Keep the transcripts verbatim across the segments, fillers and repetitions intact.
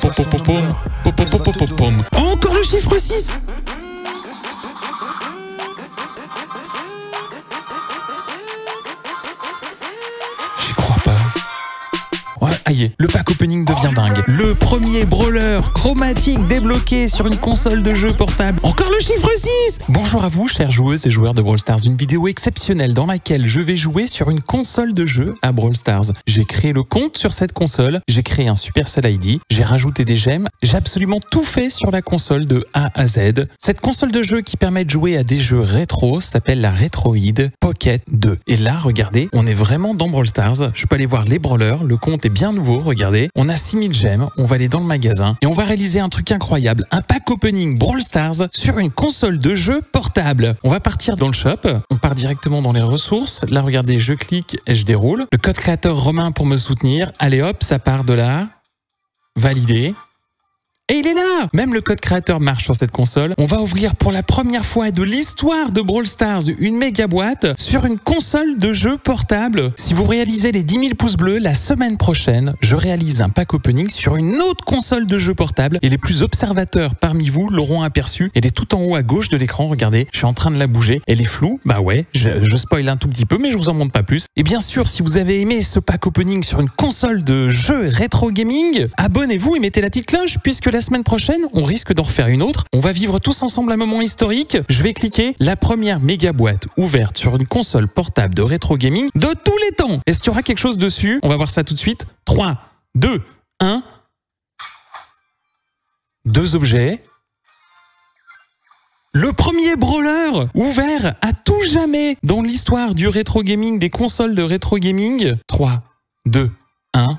pom pom pom. Encore le chiffre six. J'y crois pas. Ouais, aïe, le pack opening devient dingue. Le premier brawler chromatique débloqué sur une console de jeu portable. Encore le chiffre six. Bonjour à vous, chères joueuses et joueurs de Brawl Stars. Une vidéo exceptionnelle dans laquelle je vais jouer sur une console de jeu à Brawl Stars. J'ai créé le compte sur cette console, j'ai créé un Supercell I D, j'ai rajouté des gemmes, j'ai absolument tout fait sur la console de A à Z. Cette console de jeu qui permet de jouer à des jeux rétro s'appelle la Retroid Pocket deux. Et là, regardez, on est vraiment dans Brawl Stars. Je peux aller voir les brawlers, le compte est bien nouveau, regardez. On a six mille gemmes, on va aller dans le magasin et on va réaliser un truc incroyable, un pack opening Brawl Stars sur une console de jeu portable. On va partir dans le shop, on part directement dans les ressources. Là, regardez, je clique et je déroule. Le code créateur Romain pour me soutenir. Allez hop, ça part de là. Valider. Et il est là! Même le code créateur marche sur cette console. On va ouvrir pour la première fois de l'histoire de Brawl Stars une méga boîte sur une console de jeu portable. Si vous réalisez les dix mille pouces bleus, la semaine prochaine, je réalise un pack opening sur une autre console de jeu portable et les plus observateurs parmi vous l'auront aperçu. Elle est tout en haut à gauche de l'écran, regardez, je suis en train de la bouger. Elle est floue, bah ouais, je, je spoil un tout petit peu mais je vous en montre pas plus. Et bien sûr, si vous avez aimé ce pack opening sur une console de jeu rétro gaming, abonnez-vous et mettez la petite cloche puisque la semaine prochaine, on risque d'en refaire une autre. On va vivre tous ensemble un moment historique. Je vais cliquer la première méga boîte ouverte sur une console portable de rétro gaming de tous les temps. Est-ce qu'il y aura quelque chose dessus? On va voir ça tout de suite. trois, deux, un. Deux objets. Le premier brawler ouvert à tout jamais dans l'histoire du rétro gaming, des consoles de rétro gaming. trois, deux, un.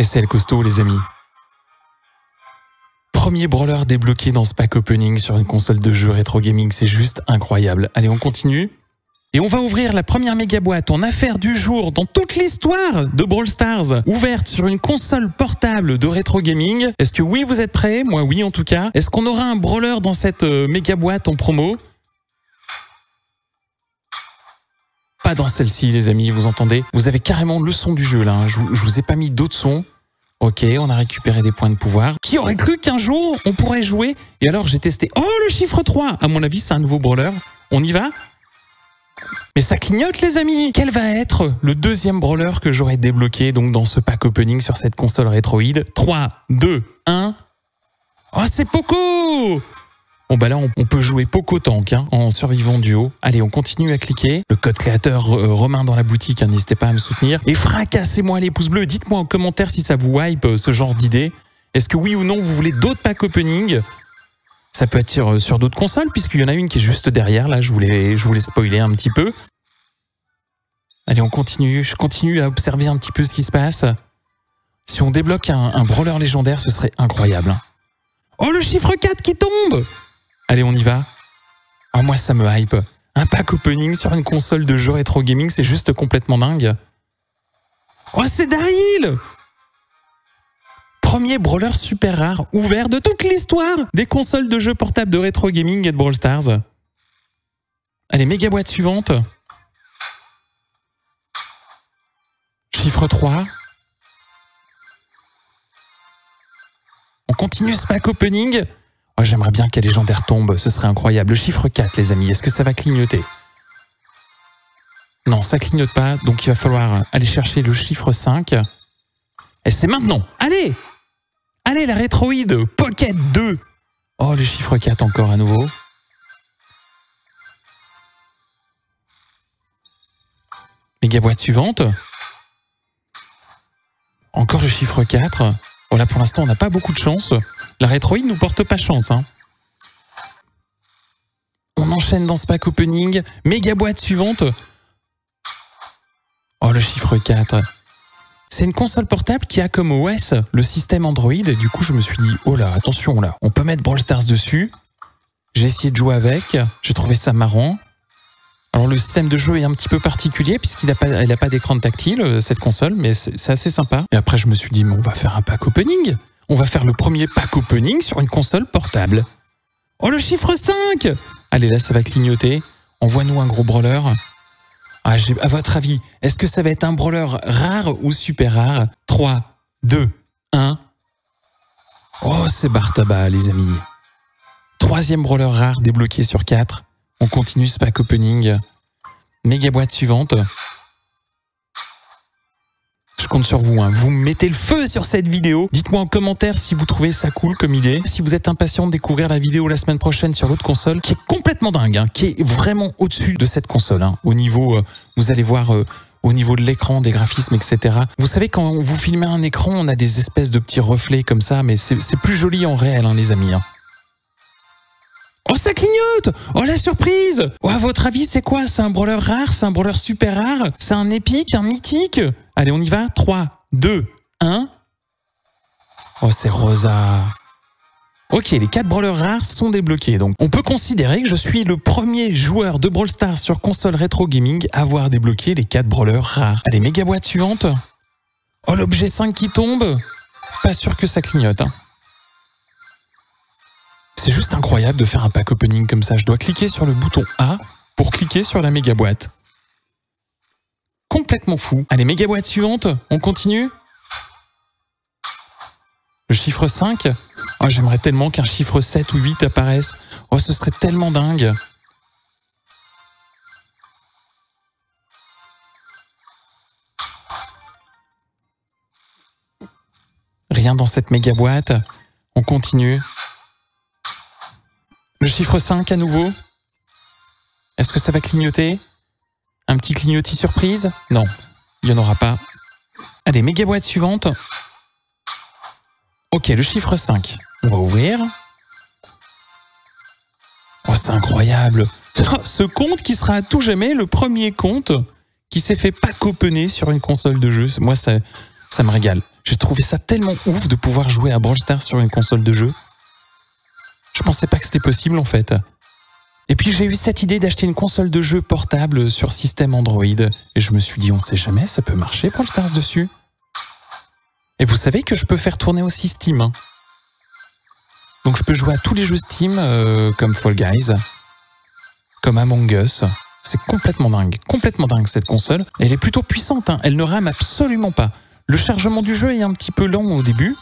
Et c'est le costaud, les amis. Premier brawler débloqué dans ce pack opening sur une console de jeu rétro gaming, c'est juste incroyable. Allez, on continue. Et on va ouvrir la première méga boîte en affaires du jour dans toute l'histoire de Brawl Stars, ouverte sur une console portable de rétro gaming. Est-ce que oui, vous êtes prêts? Moi oui en tout cas. Est-ce qu'on aura un brawler dans cette méga boîte en promo? Pas dans celle-ci, les amis, vous entendez? Vous avez carrément le son du jeu là, je vous, je vous ai pas mis d'autres sons. Ok, on a récupéré des points de pouvoir. Qui aurait cru qu'un jour, on pourrait jouer? Et alors, j'ai testé... Oh, le chiffre trois! À mon avis, c'est un nouveau brawler. On y va? Mais ça clignote, les amis! Quel va être le deuxième brawler que j'aurai débloqué donc dans ce pack opening sur cette console rétroïde? trois, deux, un... Oh, c'est Poco! Bon bah là, on, on peut jouer Poco Tank hein, en survivant duo. Allez, on continue à cliquer. Le code créateur euh, Romain dans la boutique, hein, n'hésitez pas à me soutenir. Et fracassez-moi les pouces bleus, dites-moi en commentaire si ça vous hype euh, ce genre d'idée. Est-ce que oui ou non, vous voulez d'autres packs opening? Ça peut être sur, sur d'autres consoles, puisqu'il y en a une qui est juste derrière. Là, je voulais, je voulais spoiler un petit peu. Allez, on continue. Je continue à observer un petit peu ce qui se passe. Si on débloque un, un brawler légendaire, ce serait incroyable. Oh, le chiffre quatre qui tombe! Allez, on y va. Ah, moi, ça me hype. Un pack opening sur une console de jeu rétro gaming, c'est juste complètement dingue. Oh, c'est Daryl! Premier brawler super rare ouvert de toute l'histoire des consoles de jeux portables de rétro gaming et de Brawl Stars. Allez, méga boîte suivante. Chiffre trois. On continue ce pack opening. Oh, j'aimerais bien qu'un légendaire tombe, ce serait incroyable. Le chiffre quatre, les amis, est-ce que ça va clignoter? Non, ça clignote pas, donc il va falloir aller chercher le chiffre cinq. Et c'est maintenant. Allez! Allez, la Retroid Pocket deux! Oh, le chiffre quatre encore à nouveau. Méga boîte suivante. Encore le chiffre quatre. Oh là, pour l'instant, on n'a pas beaucoup de chance. La Retroid nous porte pas chance. Hein. On enchaîne dans ce pack opening. Méga boîte suivante. Oh, le chiffre quatre. C'est une console portable qui a comme O S le système Android. Et du coup, je me suis dit, oh là, attention là. On peut mettre Brawl Stars dessus. J'ai essayé de jouer avec. J'ai trouvé ça marrant. Alors, le système de jeu est un petit peu particulier puisqu'il n'a pas, pas d'écran tactile, cette console, mais c'est assez sympa. Et après, je me suis dit, mais on va faire un pack opening. On va faire le premier pack opening sur une console portable. Oh, le chiffre cinq! Allez, là, ça va clignoter. Envoie-nous un gros brawler. Ah, à votre avis, est-ce que ça va être un brawler rare ou super rare? trois, deux, un. Oh, c'est bar tabac, les amis. Troisième brawler rare débloqué sur quatre. On continue ce pack opening. Méga boîte suivante. Je compte sur vous, hein. Vous mettez le feu sur cette vidéo. Dites-moi en commentaire si vous trouvez ça cool comme idée. Si vous êtes impatient de découvrir la vidéo la semaine prochaine sur l'autre console, qui est complètement dingue, hein, qui est vraiment au-dessus de cette console. Hein. Au niveau, euh, vous allez voir... Euh, au niveau de l'écran, des graphismes, et cetera. Vous savez, quand vous filmez un écran, on a des espèces de petits reflets comme ça, mais c'est plus joli en réel, hein, les amis. Hein. Oh, ça clignote! Oh, la surprise! Oh, à votre avis, c'est quoi? C'est un brawler rare? C'est un brawler super rare? C'est un épique? Un mythique? Allez, on y va. trois, deux, un. Oh, c'est Rosa. Ok, les quatre brawlers rares sont débloqués, donc on peut considérer que je suis le premier joueur de Brawl Stars sur console rétro gaming à avoir débloqué les quatre brawlers rares. Allez, méga boîte suivante. Oh, l'objet cinq qui tombe. Pas sûr que ça clignote. Hein. C'est juste incroyable de faire un pack opening comme ça. Je dois cliquer sur le bouton A pour cliquer sur la méga boîte. Complètement fou. Allez, méga boîte suivante. On continue. Le chiffre cinq. Oh, j'aimerais tellement qu'un chiffre sept ou huit apparaisse. Oh, ce serait tellement dingue. Rien dans cette méga boîte. On continue. Le chiffre cinq à nouveau. Est-ce que ça va clignoter? Un petit clignotis surprise? Non, il n'y en aura pas. Allez, méga boîte suivante. Ok, le chiffre cinq. On va ouvrir. Oh, c'est incroyable. Ce compte qui sera à tout jamais le premier compte qui s'est fait pack opener sur une console de jeu. Moi, ça, ça me régale. J'ai trouvé ça tellement ouf de pouvoir jouer à Brawl Stars sur une console de jeu. Je pensais pas que c'était possible, en fait. Et puis, j'ai eu cette idée d'acheter une console de jeu portable sur système Android. Et je me suis dit, on sait jamais, ça peut marcher, Brawl Stars dessus. Et vous savez que je peux faire tourner aussi Steam. Hein. Donc je peux jouer à tous les jeux Steam, euh, comme Fall Guys, comme Among Us. C'est complètement dingue, complètement dingue cette console. Elle est plutôt puissante, hein. Elle ne rame absolument pas. Le chargement du jeu est un petit peu lent au début,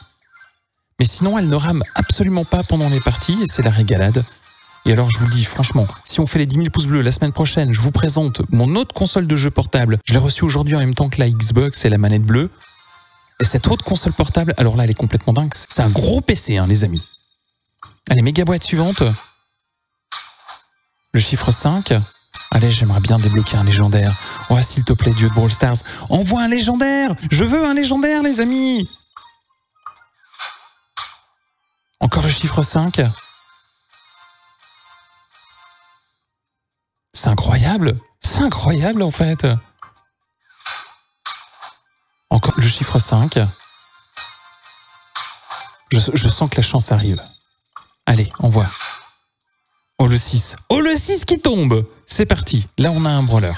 mais sinon elle ne rame absolument pas pendant les parties, et c'est la régalade. Et alors je vous le dis franchement, si on fait les dix mille pouces bleus la semaine prochaine, je vous présente mon autre console de jeu portable. Je l'ai reçue aujourd'hui en même temps que la Xbox et la manette bleue. Et cette autre console portable, alors là, elle est complètement dingue. C'est un gros P C, hein, les amis. Allez, méga boîte suivante. Le chiffre cinq. Allez, j'aimerais bien débloquer un légendaire. Oh, s'il te plaît, Dieu de Brawl Stars, envoie un légendaire. Je veux un légendaire, les amis. Encore le chiffre cinq. C'est incroyable. C'est incroyable, en fait. Encore le chiffre cinq. Je, je sens que la chance arrive. Allez, on voit. Oh, le six. Oh, le six qui tombe. C'est parti. Là, on a un brawler.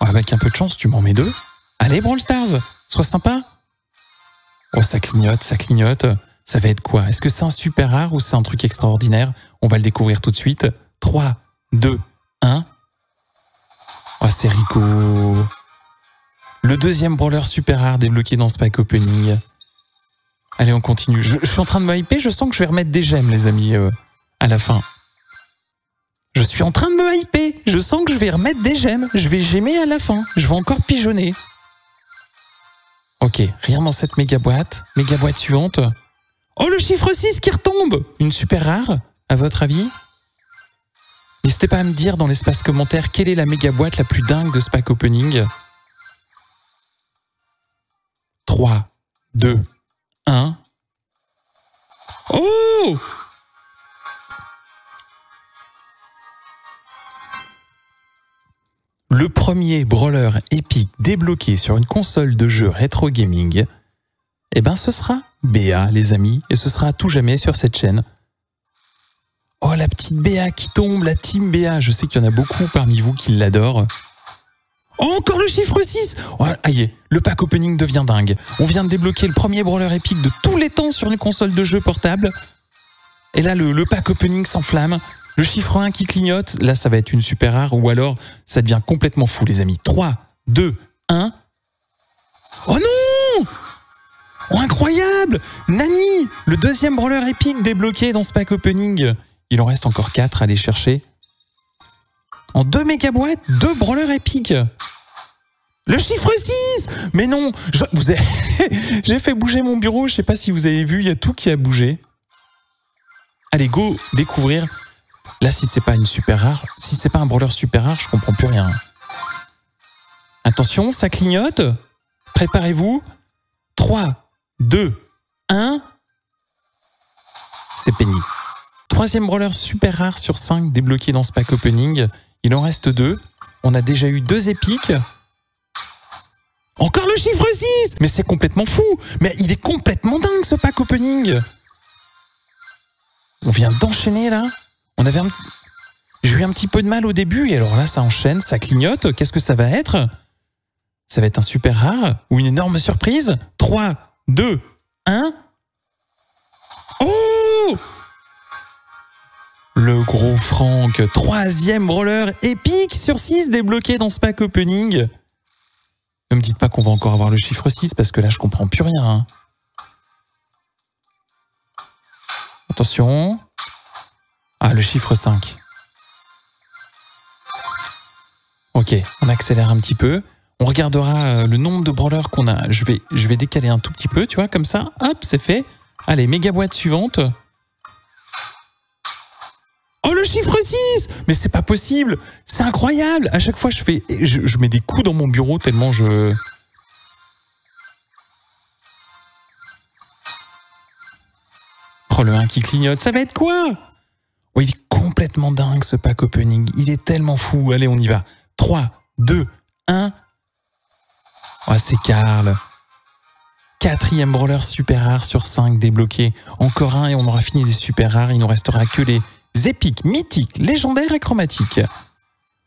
Oh, avec un peu de chance, tu m'en mets deux. Allez, Brawl Stars, sois sympa. Oh, ça clignote, ça clignote. Ça va être quoi? Est-ce que c'est un super rare ou c'est un truc extraordinaire? On va le découvrir tout de suite. trois, deux, un. Oh, c'est Rico. Le deuxième brawler super rare débloqué dans ce pack opening. Allez, on continue. Je, je suis en train de me hyper, je sens que je vais remettre des gemmes, les amis, euh, à la fin. Je suis en train de me hyper, je sens que je vais remettre des gemmes. Je vais gemmer à la fin, je vais encore pigeonner. Ok, rien dans cette méga boîte. Méga boîte suivante. Oh, le chiffre six qui retombe. Une super rare, à votre avis? N'hésitez pas à me dire dans l'espace commentaire quelle est la méga boîte la plus dingue de ce pack opening. trois, deux, un. Oh! Le premier brawler épique débloqué sur une console de jeu rétro gaming, eh ben ce sera Béa, les amis, et ce sera à tout jamais sur cette chaîne. Oh, la petite Béa qui tombe, la team Béa, je sais qu'il y en a beaucoup parmi vous qui l'adorent. Oh, encore le chiffre six. Oh, aïe, le pack opening devient dingue. On vient de débloquer le premier brawler épique de tous les temps sur une console de jeu portable. Et là, le, le pack opening s'enflamme. Le chiffre un qui clignote. Là, ça va être une super rare ou alors ça devient complètement fou, les amis. trois, deux, un. Oh non! Oh, incroyable! incroyable! Nani, le deuxième brawler épique débloqué dans ce pack opening. Il en reste encore quatre à aller chercher. En deux méga boîtes, deux brawlers épiques. Le chiffre six! Mais non, je, vous avez, j'ai fait bouger mon bureau, je sais pas si vous avez vu, il y a tout qui a bougé. Allez, go découvrir. Là, si c'est pas une super rare, si c'est pas un brawler super rare, je comprends plus rien. Attention, ça clignote. Préparez-vous. trois, deux, un. C'est Penny. Troisième brawler super rare sur cinq débloqué dans ce pack opening. Il en reste deux. On a déjà eu deux épiques. Encore le chiffre six! Mais c'est complètement fou! Mais il est complètement dingue ce pack opening! On vient d'enchaîner là. On avait un... J'ai eu un petit peu de mal au début et alors là ça enchaîne, ça clignote. Qu'est-ce que ça va être? Ça va être un super rare ou une énorme surprise? trois, deux, un... Oh! Le gros Franck, troisième brawler épique sur six débloqué dans ce pack opening. Ne me dites pas qu'on va encore avoir le chiffre six parce que là je comprends plus rien. Hein. Attention. Ah, le chiffre cinq. Ok, on accélère un petit peu. On regardera le nombre de brawlers qu'on a. Je vais, je vais décaler un tout petit peu, tu vois, comme ça. Hop, c'est fait. Allez, méga boîte suivante. Oh, le chiffre six! Mais c'est pas possible! C'est incroyable! À chaque fois, je fais, je, je mets des coups dans mon bureau tellement je... Oh, le un qui clignote, ça va être quoi? Oh, il est complètement dingue ce pack opening. Il est tellement fou. Allez, on y va. trois, deux, un. Oh, c'est Karl. Quatrième brawler super rare sur cinq débloqué. Encore un et on aura fini les super rares. Il nous restera que les épiques, mythiques, légendaires et chromatiques.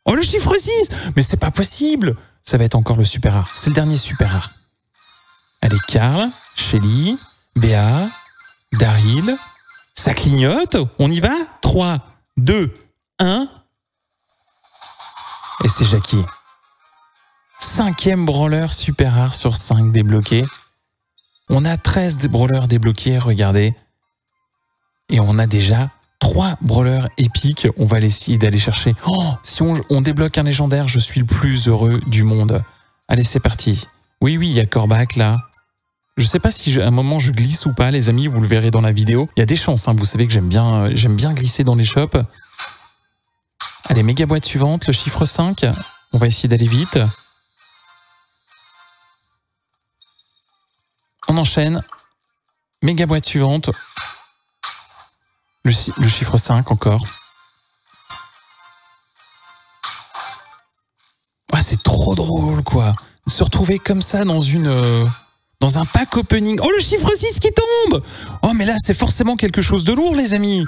Oh, le chiffre six! Mais c'est pas possible! Ça va être encore le super rare. C'est le dernier super rare. Allez, Karl, Shelly, Béa, Daryl. Ça clignote, on y va. Trois, deux, un. Et c'est Jackie. Cinquième brawler super rare sur cinq débloqué. On a treize brawlers débloqués, regardez. Et on a déjà trois brawlers épiques. On va essayer d'aller chercher. Oh, si on, on débloque un légendaire, je suis le plus heureux du monde. Allez, c'est parti. Oui, oui, il y a Korbac là. Je sais pas si à un moment je glisse ou pas, les amis, vous le verrez dans la vidéo. Il y a des chances, hein, vous savez que j'aime bien, euh, j'aime bien glisser dans les shops. Allez, méga boîte suivante, le chiffre cinq. On va essayer d'aller vite. On enchaîne. Méga boîte suivante. Le, le chiffre cinq encore. Oh, c'est trop drôle, quoi. Se retrouver comme ça dans une... Euh Dans un pack opening. Oh, le chiffre six qui tombe! Oh, mais là, c'est forcément quelque chose de lourd, les amis!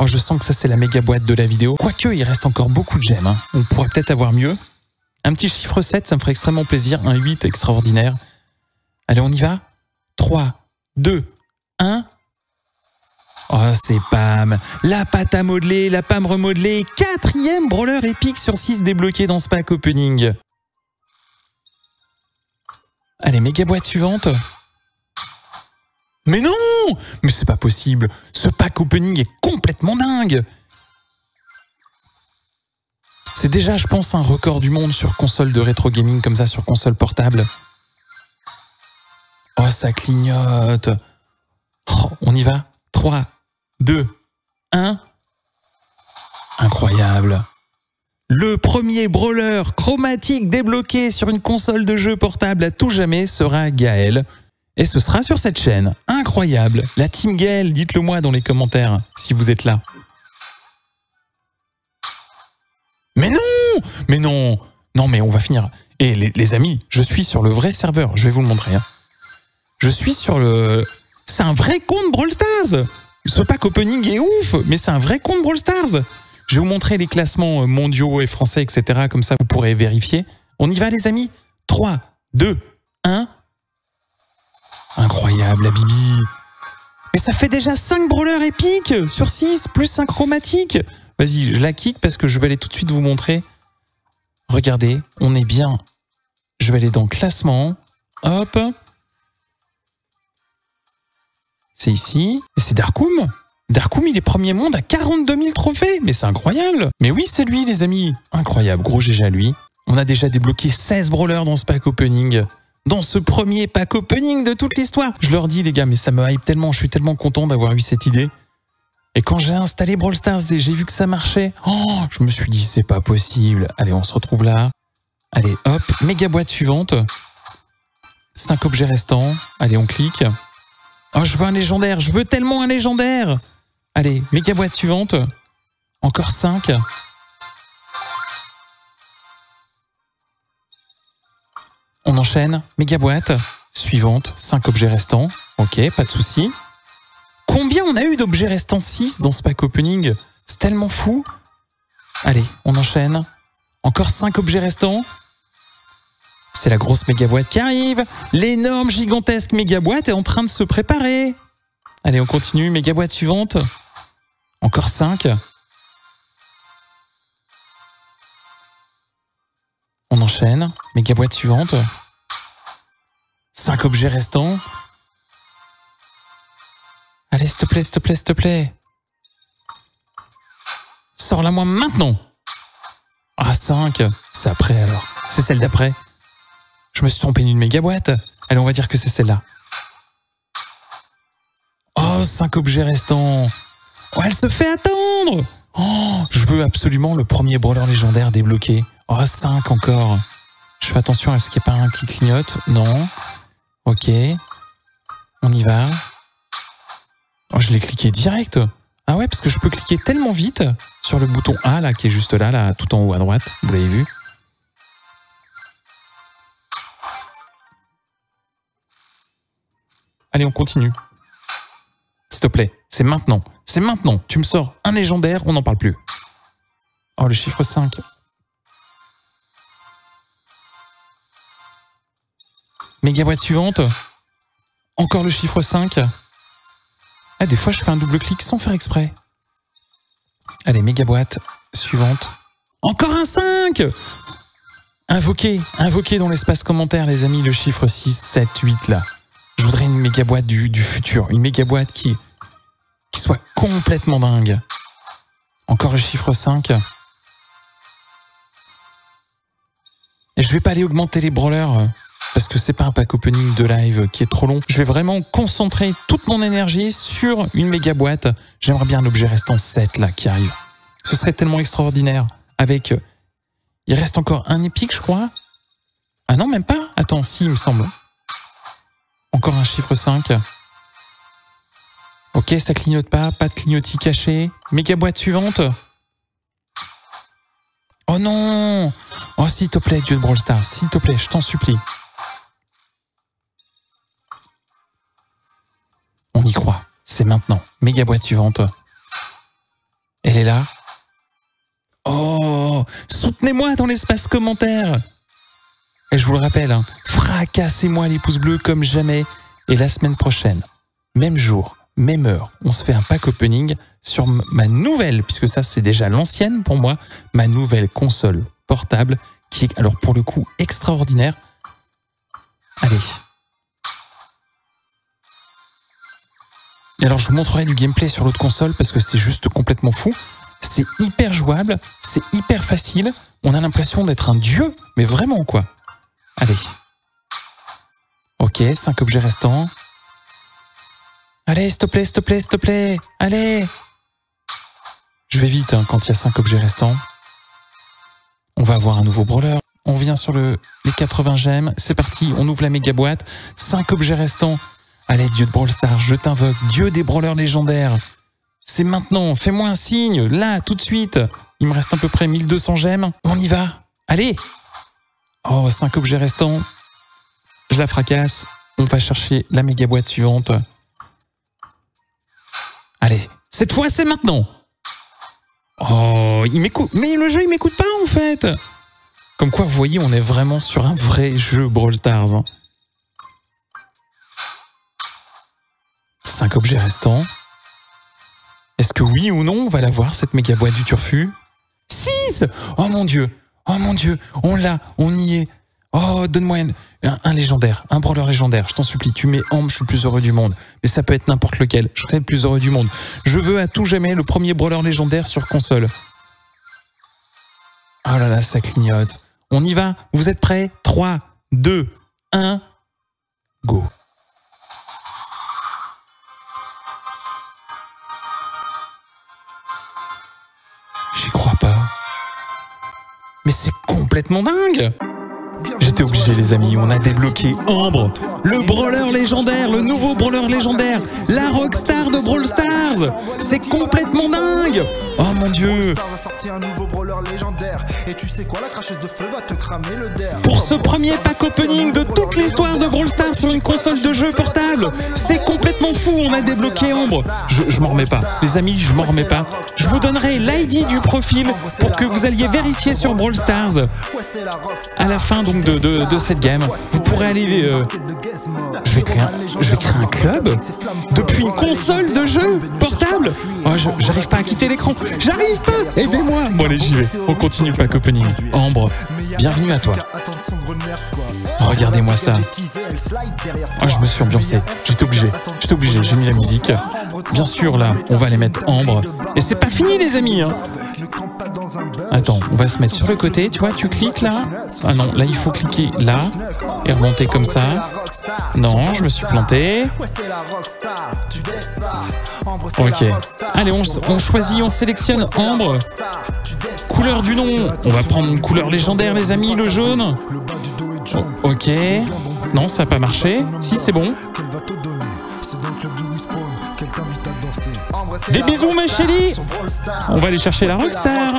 Oh, je sens que ça, c'est la méga boîte de la vidéo. Quoique, il reste encore beaucoup de gemmes. Hein. On pourrait peut-être avoir mieux. Un petit chiffre sept, ça me ferait extrêmement plaisir. Un huit, extraordinaire. Allez, on y va? trois, deux, un. Oh, c'est Pam! La pâte à modeler, la Pam remodelée. Quatrième brawler épique sur six débloqué dans ce pack opening. Allez, méga boîte suivante. Mais non! Mais c'est pas possible. Ce pack opening est complètement dingue. C'est déjà, je pense, un record du monde sur console de rétro gaming, comme ça, sur console portable. Oh, ça clignote. Oh, on y va. trois, deux, un. Incroyable. Le premier brawler chromatique débloqué sur une console de jeu portable à tout jamais sera Gaël. Et ce sera sur cette chaîne. Incroyable. La team Gaël, dites-le moi dans les commentaires si vous êtes là. Mais non! Mais non! Non mais on va finir. Et les, les amis, je suis sur le vrai serveur. Je vais vous le montrer. Hein. Je suis sur le... C'est un vrai compte Brawl Stars! Ce pack opening est ouf, mais c'est un vrai compte Brawl Stars! Je vais vous montrer les classements mondiaux et français, et cetera. Comme ça, vous pourrez vérifier. On y va, les amis. trois, deux, un. Incroyable, la Bibi. Mais ça fait déjà cinq brawlers épiques sur six, plus un chromatique. Vas-y, je la kick parce que je vais aller tout de suite vous montrer. Regardez, on est bien. Je vais aller dans classement. Hop. C'est ici. Et c'est Darkoum. Darkoum, il est premier monde à quarante-deux mille trophées. Mais c'est incroyable. Mais oui, c'est lui, les amis. Incroyable, gros G G à lui. On a déjà débloqué seize brawlers dans ce pack opening. Dans ce premier pack opening de toute l'histoire. Je leur dis, les gars, mais ça me hype tellement. Je suis tellement content d'avoir eu cette idée. Et quand j'ai installé Brawl Stars et j'ai vu que ça marchait, oh, je me suis dit, c'est pas possible. Allez, on se retrouve là. Allez, hop, méga boîte suivante. cinq objets restants. Allez, on clique. Oh, je veux un légendaire. Je veux tellement un légendaire. Allez, méga boîte suivante. Encore cinq. On enchaîne. Méga boîte. Suivante. cinq objets restants. Ok, pas de souci. Combien on a eu d'objets restants? Six dans ce pack opening. C'est tellement fou. Allez, on enchaîne. Encore cinq objets restants. C'est la grosse méga boîte qui arrive. L'énorme, gigantesque méga boîte est en train de se préparer. Allez, on continue. Méga boîte suivante. Encore cinq. On enchaîne. Méga boîte suivante. cinq objets restants. Allez, s'il te plaît, s'il te plaît, s'il te plaît. Sors-la moi maintenant. Ah, cinq. C'est après, alors. C'est celle d'après. Je me suis trompé d'une méga boîte. Allez, on va dire que c'est celle-là. Oh, cinq objets restants. Oh, elle se fait attendre. Oh, je veux absolument le premier brawler légendaire débloqué. Oh, cinq encore. Je fais attention à ce qu'il n'y ait pas un qui clignote. Non. Ok. On y va. Oh, je l'ai cliqué direct. Ah ouais, parce que je peux cliquer tellement vite sur le bouton A, là, qui est juste là, là, tout en haut à droite. Vous l'avez vu. Allez, on continue. S'il te plaît, c'est maintenant. C'est maintenant. Tu me sors un légendaire, on n'en parle plus. Oh, le chiffre cinq. Mégaboîte suivante. Encore le chiffre cinq. Ah, des fois, je fais un double clic sans faire exprès. Allez, méga boîte. Suivante. Encore un cinq. Invoquez. Invoquez dans l'espace commentaire, les amis, le chiffre six, sept, huit, là. Je voudrais une méga boîte du, du futur. Une méga boîte qui, qui soit complètement dingue. Encore le chiffre cinq. Et je vais pas aller augmenter les brawlers. Parce que c'est pas un pack opening de live qui est trop long. Je vais vraiment concentrer toute mon énergie sur une méga boîte. J'aimerais bien l'objet restant sept là qui arrive. Ce serait tellement extraordinaire. Avec, il reste encore un épique je crois. Ah non même pas. Attends si il me semble. Encore un chiffre cinq. Ok ça clignote pas, pas de clignotis caché. Méga boîte suivante. Oh non. Oh s'il te plaît Dieu de Brawl Stars, s'il te plaît je t'en supplie. On y croit. C'est maintenant. Méga boîte suivante. Elle est là. Oh, soutenez-moi dans l'espace commentaire. Et je vous le rappelle, hein, fracassez-moi les pouces bleus comme jamais. Et la semaine prochaine, même jour, même heure, on se fait un pack opening sur ma nouvelle, puisque ça c'est déjà l'ancienne pour moi, ma nouvelle console portable, qui est alors pour le coup extraordinaire. Allez. Et alors je vous montrerai du gameplay sur l'autre console parce que c'est juste complètement fou. C'est hyper jouable, c'est hyper facile. On a l'impression d'être un dieu, mais vraiment quoi. Allez. Ok, cinq objets restants. Allez, s'il te plaît, s'il te plaît, s'il te plaît. Allez. Je vais vite hein, quand il y a cinq objets restants. On va avoir un nouveau brawler. On vient sur le, les quatre-vingts gemmes. C'est parti, on ouvre la méga boîte. cinq objets restants. Allez, Dieu de Brawl Stars, je t'invoque, Dieu des brawlers légendaires. C'est maintenant, fais-moi un signe, là, tout de suite. Il me reste à peu près mille deux cents gemmes. On y va, allez. Oh, cinq objets restants. Je la fracasse. On va chercher la méga boîte suivante. Allez, cette fois, c'est maintenant. Oh, il m'écoute. Mais le jeu, il m'écoute pas, en fait. Comme quoi, vous voyez, on est vraiment sur un vrai jeu Brawl Stars. Hein. cinq objets restants. Est-ce que oui ou non, on va la voir, cette méga boîte du Turfu? Six. Oh mon Dieu. Oh mon Dieu. On l'a. On y est. Oh, donne-moi un, un, un légendaire, un brawler légendaire. Je t'en supplie, tu mets Ambre, je suis le plus heureux du monde. Mais ça peut être n'importe lequel, je serai le plus heureux du monde. Je veux à tout jamais le premier brawler légendaire sur console. Oh là là, ça clignote. On y va, vous êtes prêts? Trois, deux, un, go. J'y crois pas. Mais c'est complètement dingue. J'étais obligé les amis, on a débloqué Ambre, le brawler légendaire, le nouveau brawler légendaire, la rockstar de Brawl Stars. C'est complètement dingue. Oh mon dieu. Pour ce premier pack opening de toute l'histoire de Brawl Stars sur une console de jeu portable, c'est complètement fou, on a débloqué Ambre. Je, je m'en remets pas, les amis, je m'en remets pas. Je vous donnerai l'I D du profil pour que vous alliez vérifier sur Brawl Stars. À la fin donc de, de, de cette game, vous pourrez aller... Euh, je, vais créer un, je vais créer un club depuis une console de jeu portable. Oh, j'arrive pas à quitter l'écran. J'arrive pas! Aidez-moi! Bon allez, j'y vais. On continue le pack opening. Ambre, bienvenue à toi. Regardez-moi ça. Oh, je me suis ambiancé. J'étais obligé. J'étais obligé. J'ai mis la musique. Bien sûr, là, on va aller mettre Ambre. Et c'est pas fini, les amis, hein. Attends, on va se mettre sur le côté. Tu vois, tu cliques là. Ah non, là, il faut cliquer là. Et remonter comme ça. Non, je me suis planté. Ok. Allez, on, on choisit, on sélectionne Ambre. Couleur du nom. On va prendre une couleur légendaire, les amis, le jaune. Oh, ok. Non, ça n'a pas marché. Si, c'est bon. Des bisous, ma chérie. On va aller chercher la rockstar.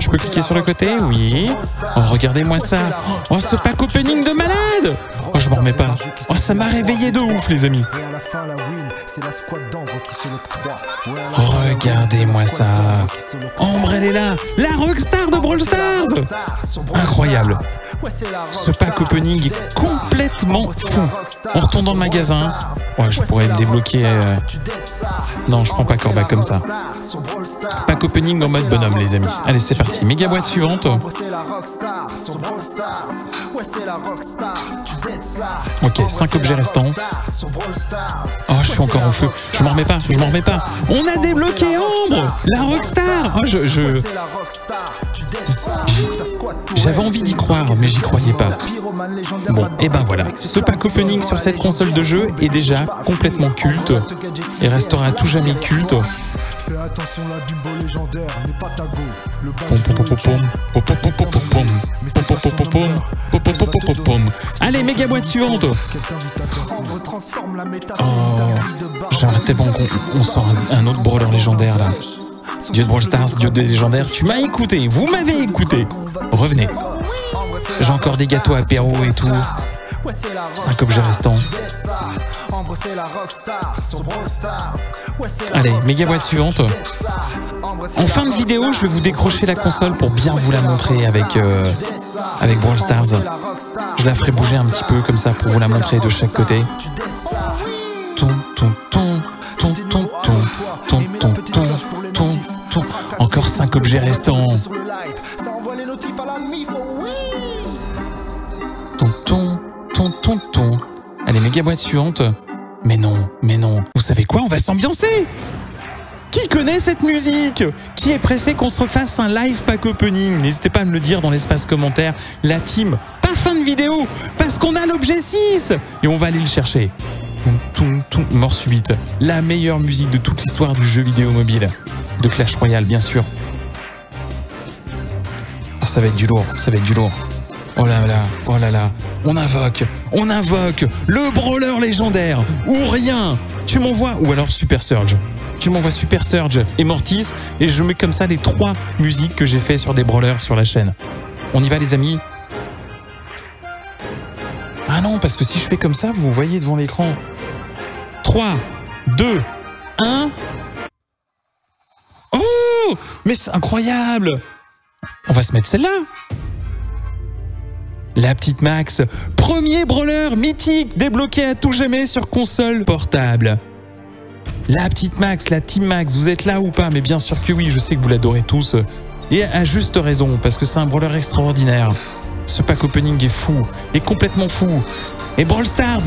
Je peux cliquer sur le côté? Oui. Oh, regardez-moi ça. Oh, ce pack opening de malade. Oh, je m'en remets pas. Oh, ça m'a réveillé de ouf, les amis. Regardez-moi ça. Ambre, elle est là. La rockstar de Brawl Stars. Incroyable. Ce pack opening est complètement fou. On retourne dans le magasin. Ouais, je pourrais me débloquer... Euh... Non, je prends pas Corba comme ça. Pack opening en mode bonhomme, les amis. Allez, c'est parti. Méga boîte suivante. Ok, cinq objets restants. Oh, je suis encore au feu. Je m'en remets pas, je m'en remets pas. On a débloqué Ambre, la rockstar. Oh, je... je... J'avais envie d'y croire, mais j'y croyais pas. Bon, et ben voilà. Ce pack opening sur cette console de jeu est déjà complètement culte et restera à tout jamais culte. Allez, méga boîte suivante. Oh, j'arrêtais pas, on sort un autre brawler légendaire là. Dieu de Brawl Stars, Dieu des légendaires, tu m'as écouté, vous m'avez écouté. Revenez. J'ai encore des gâteaux apéro et tout. cinq objets restants. Allez, méga boîte suivante. En fin de vidéo, je vais vous décrocher la console pour bien vous la montrer avec, euh, avec Brawl Stars. Je la ferai bouger un petit peu comme ça pour vous la montrer de chaque côté. Ton, ton, ton, ton, ton, ton, ton, ton, ton, ton, ton. Encore cinq objets restants. Ton, ton, ton, ton, ton. Allez, méga boîte suivante. Mais non, mais non. Vous savez quoi? On va s'ambiancer. Qui connaît cette musique? Qui est pressé qu'on se refasse un live pack opening? N'hésitez pas à me le dire dans l'espace commentaire. La team, pas fin de vidéo, parce qu'on a l'objet six. Et on va aller le chercher. Toum, toum, toum, mort subite. La meilleure musique de toute l'histoire du jeu vidéo mobile. De Clash Royale, bien sûr. Oh, ça va être du lourd, ça va être du lourd. Oh là là, oh là là. On invoque, on invoque le brawler légendaire. Ou rien. Tu m'envoies, ou alors Super Surge. Tu m'envoies Super Surge et Mortis. Et je mets comme ça les trois musiques que j'ai fait sur des brawlers sur la chaîne. On y va les amis. Ah non, parce que si je fais comme ça, vous voyez devant l'écran. trois, deux, un. Oh, mais c'est incroyable. On va se mettre celle-là. La petite Max, premier brawler mythique débloqué à tout jamais sur console portable. La petite Max, la team Max, vous êtes là ou pas? Mais bien sûr que oui, je sais que vous l'adorez tous. Et à juste raison, parce que c'est un brawler extraordinaire. Ce pack opening est fou, est complètement fou. Et Brawl Stars,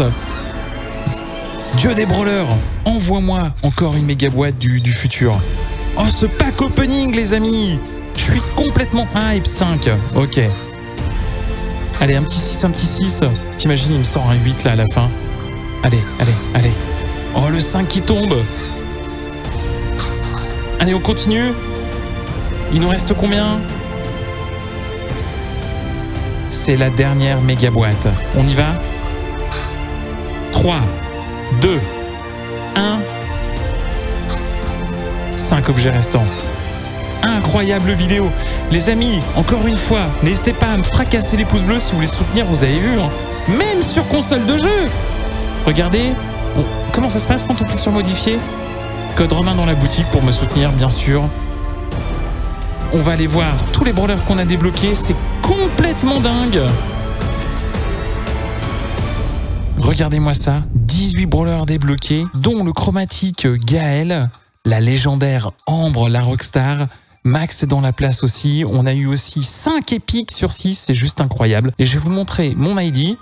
Dieu des brawlers, envoie-moi encore une méga boîte du, du futur. Oh, ce pack opening, les amis, je suis complètement hype. Cinq, ok. Allez, un petit six, un petit six. T'imagines, il me sort un huit là à la fin. Allez, allez, allez. Oh, le cinq qui tombe. Allez, on continue. Il nous reste combien? C'est la dernière méga boîte. On y va. trois, deux, un. cinq objets restants. Incroyable vidéo. Les amis, encore une fois, n'hésitez pas à me fracasser les pouces bleus si vous voulez soutenir, vous avez vu, hein. Même sur console de jeu. Regardez, on... comment ça se passe quand on clique sur modifier? Code Romain dans la boutique pour me soutenir, bien sûr. On va aller voir tous les brawlers qu'on a débloqués, c'est complètement dingue. Regardez-moi ça, dix-huit brawlers débloqués, dont le chromatique Gaël, la légendaire Ambre, la rockstar. Max est dans la place aussi. On a eu aussi cinq épiques sur six, c'est juste incroyable. Et je vais vous montrer mon I D.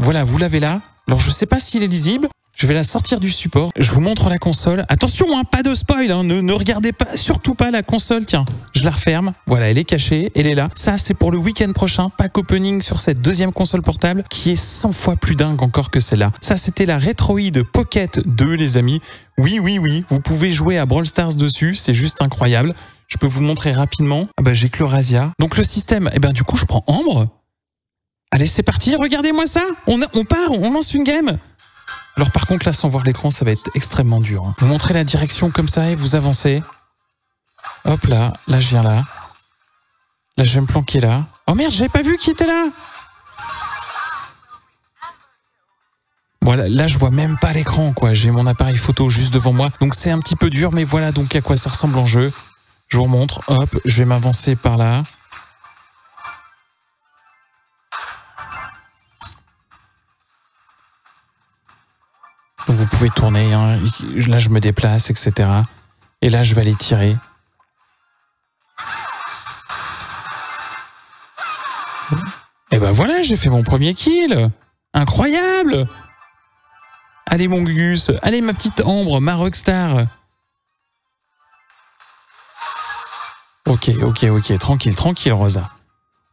Voilà, vous l'avez là. Alors je ne sais pas s'il est lisible. Je vais la sortir du support. Je vous montre la console. Attention, hein, pas de spoil. Hein, ne, ne regardez pas, surtout pas la console. Tiens, je la referme. Voilà, elle est cachée. Elle est là. Ça, c'est pour le week-end prochain. Pack opening sur cette deuxième console portable qui est cent fois plus dingue encore que celle-là. Ça, c'était la Retroid Pocket deux, les amis. Oui, oui, oui. Vous pouvez jouer à Brawl Stars dessus. C'est juste incroyable. Je peux vous montrer rapidement. Ah bah, j'ai que le Razia. Donc, le système, eh ben, du coup, je prends Ambre. Allez, c'est parti. Regardez-moi ça. On, a, on part. On lance une game. Alors par contre là, sans voir l'écran, ça va être extrêmement dur. Hein. Vous montrez la direction comme ça et vous avancez. Hop là, là je viens là. Là je vais me planquer là. Oh merde, j'avais pas vu qui était là. Voilà, là je vois même pas l'écran quoi. J'ai mon appareil photo juste devant moi. Donc c'est un petit peu dur, mais voilà donc à quoi ça ressemble en jeu. Je vous remontre, hop, je vais m'avancer par là. Donc vous pouvez tourner, hein. Là je me déplace, et cetera. Et là je vais aller tirer. Et ben voilà, j'ai fait mon premier kill. Incroyable. Allez mon Gugus, allez ma petite Ambre, ma rockstar. Ok, ok, ok, tranquille, tranquille Rosa.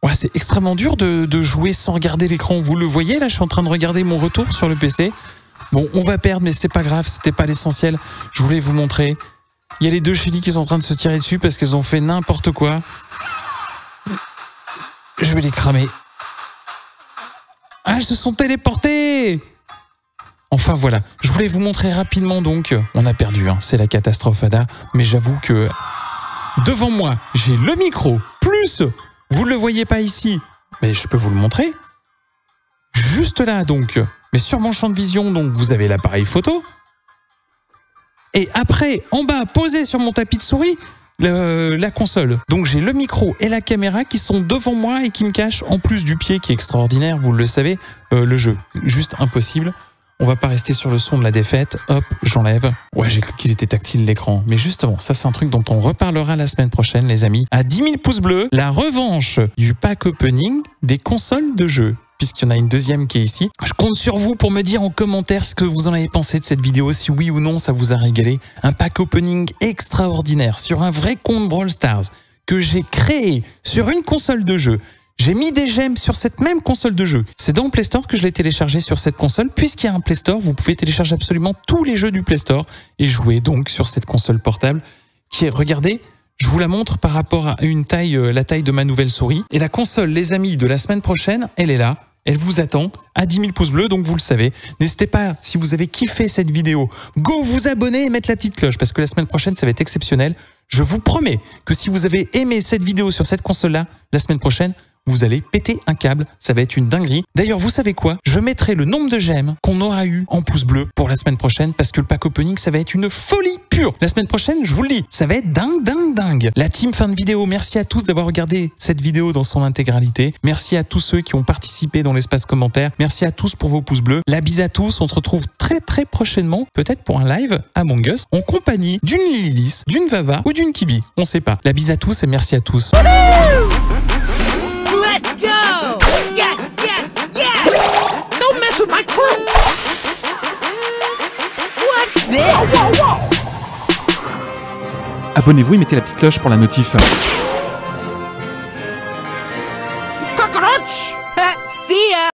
Ouais, c'est extrêmement dur de, de jouer sans regarder l'écran. Vous le voyez là, je suis en train de regarder mon retour sur le P C. Bon, on va perdre, mais c'est pas grave, c'était pas l'essentiel. Je voulais vous montrer. Il y a les deux Shelly qui sont en train de se tirer dessus parce qu'elles ont fait n'importe quoi. Je vais les cramer. Ah, elles se sont téléportées! Enfin voilà, je voulais vous montrer rapidement donc. On a perdu, hein. C'est la catastrophe Ada. Mais j'avoue que devant moi, j'ai le micro. Plus, vous ne le voyez pas ici, mais je peux vous le montrer. Juste là donc. Mais sur mon champ de vision, donc vous avez l'appareil photo. Et après, en bas, posé sur mon tapis de souris, le, la console. Donc j'ai le micro et la caméra qui sont devant moi et qui me cachent, en plus du pied qui est extraordinaire, vous le savez, euh, le jeu. Juste impossible. On va pas rester sur le son de la défaite. Hop, j'enlève. Ouais, j'ai cru qu'il était tactile l'écran. Mais justement, ça c'est un truc dont on reparlera la semaine prochaine, les amis. À dix mille pouces bleus, la revanche du pack opening des consoles de jeu. Puisqu'il y en a une deuxième qui est ici. Je compte sur vous pour me dire en commentaire ce que vous en avez pensé de cette vidéo, si oui ou non ça vous a régalé. Un pack opening extraordinaire sur un vrai compte Brawl Stars que j'ai créé sur une console de jeu. J'ai mis des gemmes sur cette même console de jeu. C'est dans le Play Store que je l'ai téléchargé sur cette console. Puisqu'il y a un Play Store, vous pouvez télécharger absolument tous les jeux du Play Store et jouer donc sur cette console portable qui est, regardez, je vous la montre par rapport à une taille, la taille de ma nouvelle souris. Et la console, les amis, de la semaine prochaine, elle est là. Elle vous attend à dix mille pouces bleus, donc vous le savez. N'hésitez pas, si vous avez kiffé cette vidéo, go vous abonner et mettre la petite cloche, parce que la semaine prochaine, ça va être exceptionnel. Je vous promets que si vous avez aimé cette vidéo sur cette console-là, la semaine prochaine, vous allez péter un câble. Ça va être une dinguerie. D'ailleurs, vous savez quoi? Je mettrai le nombre de gemmes qu'on aura eu en pouce bleu pour la semaine prochaine, parce que le pack opening, ça va être une folie pure. La semaine prochaine, je vous le dis, ça va être dingue, dingue, dingue. La team fin de vidéo, merci à tous d'avoir regardé cette vidéo dans son intégralité. Merci à tous ceux qui ont participé dans l'espace commentaire. Merci à tous pour vos pouces bleus. La bise à tous. On se retrouve très, très prochainement, peut-être pour un live Among Us, en compagnie d'une Lilith, d'une Vava ou d'une Kibi. On sait pas. La bise à tous et merci à tous. Abonnez-vous et mettez la petite cloche pour la notif.